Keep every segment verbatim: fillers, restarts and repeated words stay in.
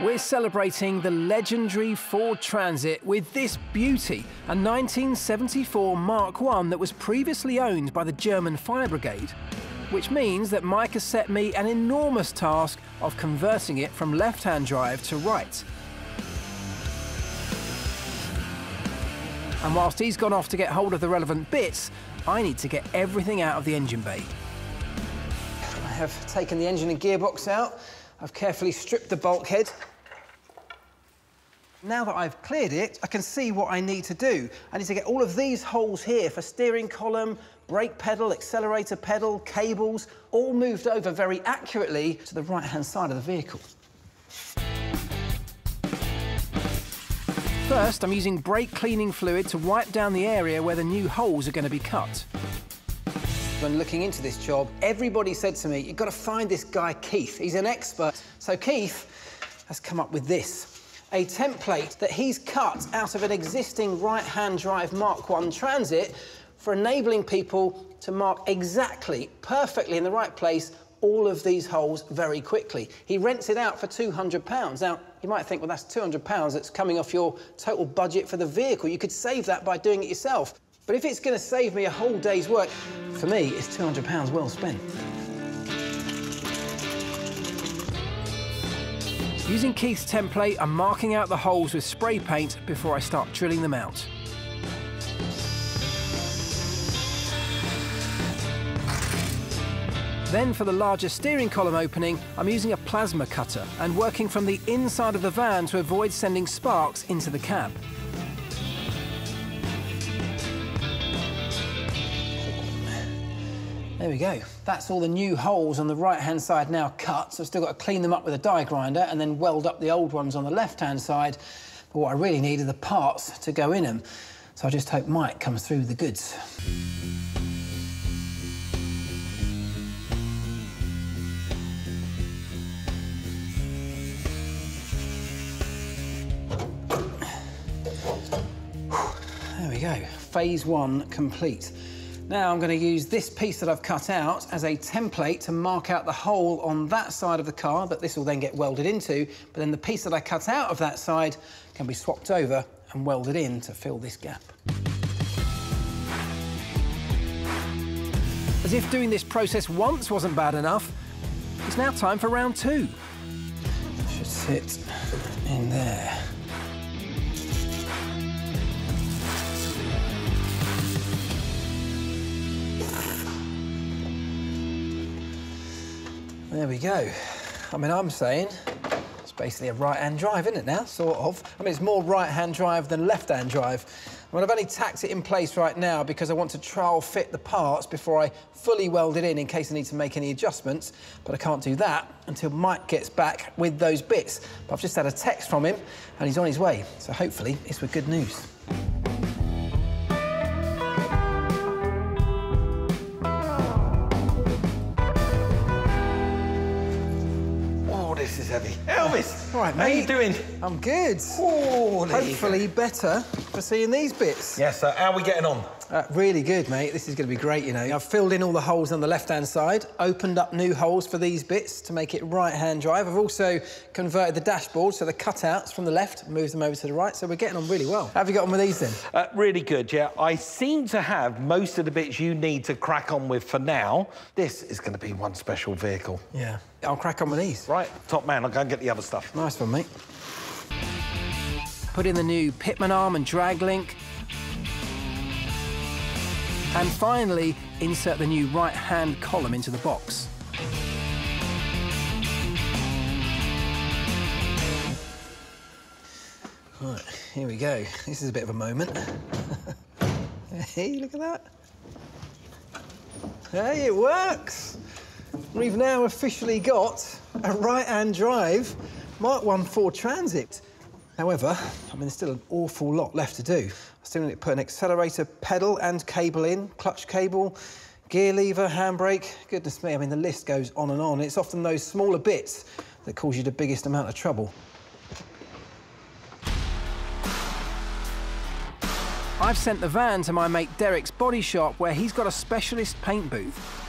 We're celebrating the legendary Ford Transit with this beauty, a nineteen seventy-four Mark one that was previously owned by the German fire brigade, which means that Mike has set me an enormous task of converting it from left-hand drive to right. And whilst he's gone off to get hold of the relevant bits, I need to get everything out of the engine bay. I have taken the engine and gearbox out. I've carefully stripped the bulkhead. Now that I've cleared it, I can see what I need to do. I need to get all of these holes here for steering column, brake pedal, accelerator pedal, cables, all moved over very accurately to the right-hand side of the vehicle. First, I'm using brake cleaning fluid to wipe down the area where the new holes are going to be cut. When looking into this job, everybody said to me, you've got to find this guy Keith, he's an expert. So Keith has come up with this, a template that he's cut out of an existing right-hand drive Mark one Transit for enabling people to mark exactly, perfectly in the right place all of these holes very quickly. He rents it out for two hundred pounds. Now, you might think, well, that's two hundred pounds that's coming off your total budget for the vehicle. You could save that by doing it yourself. But if it's going to save me a whole day's work, for me, it's two hundred pounds well spent. Using Keith's template, I'm marking out the holes with spray paint before I start drilling them out. Then, for the larger steering column opening, I'm using a plasma cutter and working from the inside of the van to avoid sending sparks into the cab. There we go. That's all the new holes on the right-hand side now cut, so I've still got to clean them up with a die grinder and then weld up the old ones on the left-hand side. But what I really need are the parts to go in them. So I just hope Mike comes through with the goods. There we go. Phase one complete. Now I'm going to use this piece that I've cut out as a template to mark out the hole on that side of the car that this will then get welded into, but then the piece that I cut out of that side can be swapped over and welded in to fill this gap. As if doing this process once wasn't bad enough, it's now time for round two. It should sit in there. There we go. I mean, I'm saying it's basically a right-hand drive, isn't it now, sort of? I mean, it's more right-hand drive than left-hand drive. I mean, I've only tacked it in place right now because I want to trial fit the parts before I fully weld it in in case I need to make any adjustments, but I can't do that until Mike gets back with those bits. But I've just had a text from him and he's on his way, so hopefully it's with good news. Elvis! All right, mate. How are you doing? I'm good. Holy. Hopefully better for seeing these bits. Yes, yeah, so how are we getting on? Uh, really good, mate. This is going to be great, you know. I've filled in all the holes on the left-hand side, opened up new holes for these bits to make it right-hand drive. I've also converted the dashboard, so the cutouts from the left moves them over to the right, so we're getting on really well. How have you got on with these, then? Uh, really good, yeah. I seem to have most of the bits you need to crack on with for now. This is going to be one special vehicle. Yeah. I'll crack on with these. Right, top man, I'll go and get the other stuff. Nice one, mate. Put in the new Pitman arm and drag link. And finally, insert the new right-hand column into the box. Right, here we go. This is a bit of a moment. Hey, look at that. Hey, it works! We've now officially got a right-hand drive Mark one Ford Transit. However, I mean, there's still an awful lot left to do. I still need to put an accelerator pedal and cable in, clutch cable, gear lever, handbrake. Goodness me, I mean, the list goes on and on. It's often those smaller bits that cause you the biggest amount of trouble. I've sent the van to my mate Derek's body shop where he's got a specialist paint booth.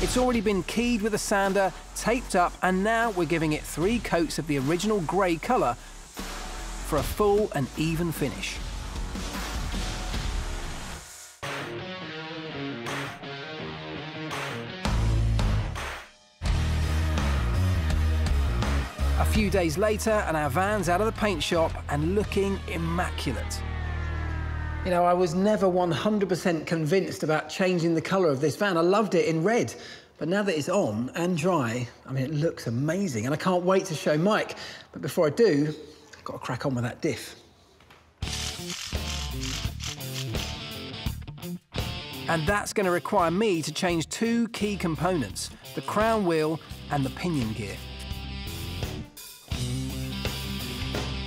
It's already been keyed with a sander, taped up, and now we're giving it three coats of the original grey colour for a full and even finish. A few days later, and our van's out of the paint shop and looking immaculate. You know, I was never one hundred percent convinced about changing the colour of this van. I loved it in red, but now that it's on and dry, I mean, it looks amazing, and I can't wait to show Mike. But before I do, I've got to crack on with that diff. And that's going to require me to change two key components, the crown wheel and the pinion gear.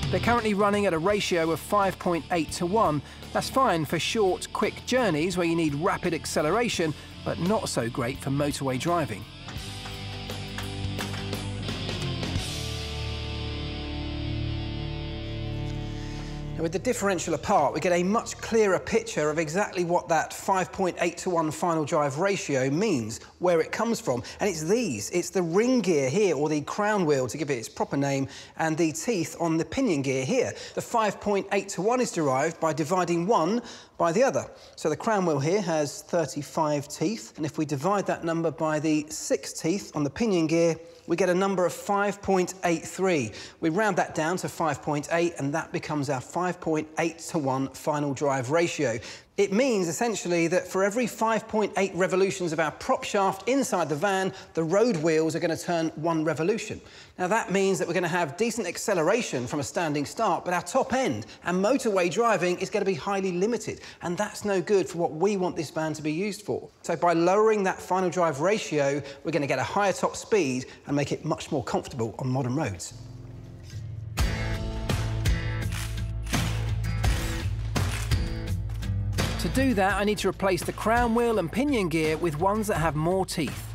They're currently running at a ratio of five point eight to one. That's fine for short, quick journeys where you need rapid acceleration, but not so great for motorway driving. Now, with the differential apart, we get a much clearer picture of exactly what that five point eight to one final drive ratio means, where it comes from. And it's these. It's the ring gear here, or the crown wheel to give it its proper name, and the teeth on the pinion gear here. The five point eight to one is derived by dividing one by the other. So the crown wheel here has thirty-five teeth, and if we divide that number by the six teeth on the pinion gear, we get a number of five point eight three. We round that down to five point eight, and that becomes our five point eight to one final drive ratio. It means, essentially, that for every five point eight revolutions of our prop shaft inside the van, the road wheels are going to turn one revolution. Now, that means that we're going to have decent acceleration from a standing start, but our top end and motorway driving is going to be highly limited, and that's no good for what we want this van to be used for. So by lowering that final drive ratio, we're going to get a higher top speed and make it much more comfortable on modern roads. To do that, I need to replace the crown wheel and pinion gear with ones that have more teeth.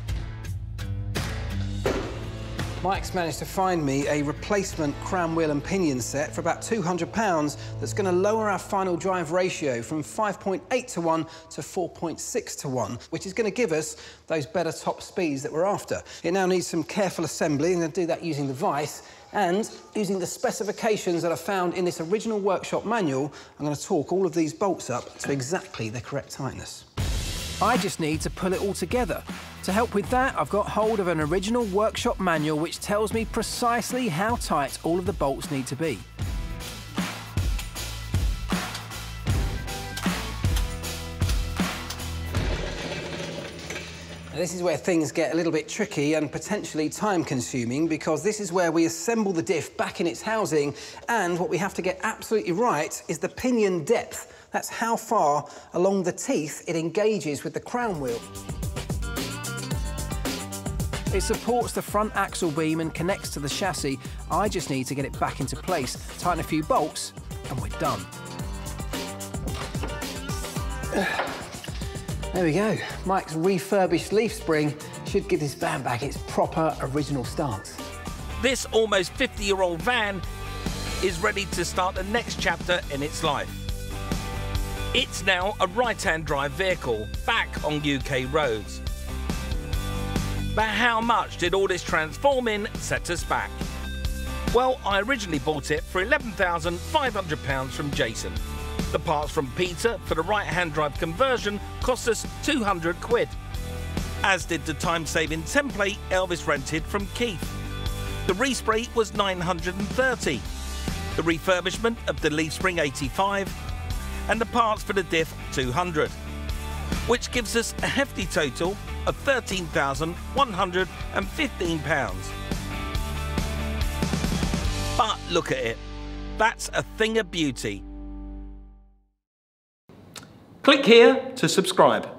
Mike's managed to find me a replacement crown wheel and pinion set for about two hundred pounds that's going to lower our final drive ratio from five point eight to one to four point six to one, which is going to give us those better top speeds that we're after. It now needs some careful assembly, and I'm going to do that using the vise. And using the specifications that are found in this original workshop manual, I'm going to torque all of these bolts up to exactly the correct tightness. I just need to pull it all together. To help with that, I've got hold of an original workshop manual which tells me precisely how tight all of the bolts need to be. This is where things get a little bit tricky and potentially time-consuming, because this is where we assemble the diff back in its housing, and what we have to get absolutely right is the pinion depth. That's how far along the teeth it engages with the crown wheel. It supports the front axle beam and connects to the chassis. I just need to get it back into place, tighten a few bolts, and we're done. There we go. Mike's refurbished leaf spring should give this van back its proper original stance. This almost fifty-year-old van is ready to start the next chapter in its life. It's now a right-hand drive vehicle back on U K roads. But how much did all this transforming set us back? Well, I originally bought it for eleven thousand five hundred pounds from Jason. The parts from Peter for the right-hand drive conversion cost us two hundred quid, as did the time-saving template Elvis rented from Keith. The respray was nine hundred and thirty, the refurbishment of the leaf spring eighty-five, and the parts for the diff two hundred, which gives us a hefty total of thirteen thousand one hundred and fifteen pounds. But look at it, that's a thing of beauty. Click here to subscribe.